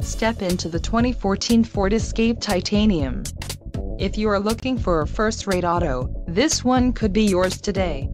Step into the 2014 Ford Escape Titanium. If you are looking for a first-rate auto, this one could be yours today.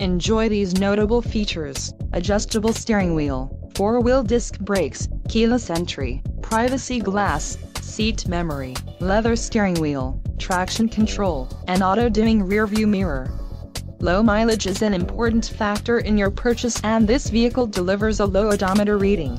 Enjoy these notable features: adjustable steering wheel, four-wheel disc brakes, keyless entry, privacy glass, seat memory, leather steering wheel, traction control, and auto-dimming rearview mirror. Low mileage is an important factor in your purchase, and this vehicle delivers a low odometer reading.